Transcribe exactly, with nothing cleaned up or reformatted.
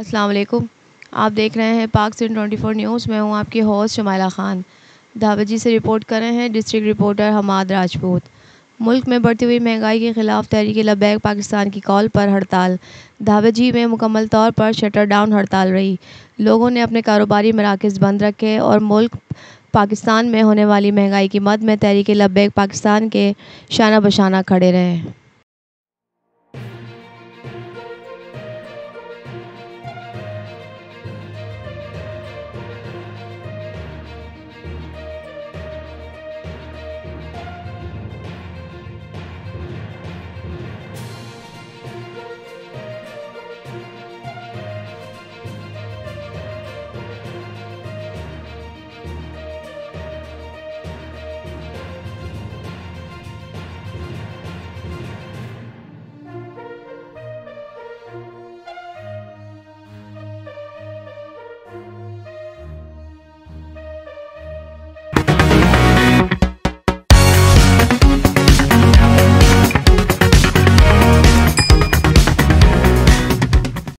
अस्सलाम वालेकुम, आप देख रहे हैं पाक सिंध चौबीस न्यूज़। मैं हूं आपकी होस्ट शुमायला ख़ान। धावजी से रिपोर्ट कर रहे हैं डिस्ट्रिक्ट रिपोर्टर हमाद राजपूत। मुल्क में बढ़ती हुई महंगाई के खिलाफ तहरीक-ए-लब्बैक पाकिस्तान की कॉल पर हड़ताल। धावजी में मुकम्मल तौर पर शटर डाउन हड़ताल रही। लोगों ने अपने कारोबारी मराकज़ बंद रखे और मुल्क पाकिस्तान में होने वाली महंगाई की मद में तहरीक-ए-लब्बैक पाकिस्तान के शाना बशाना खड़े रहे।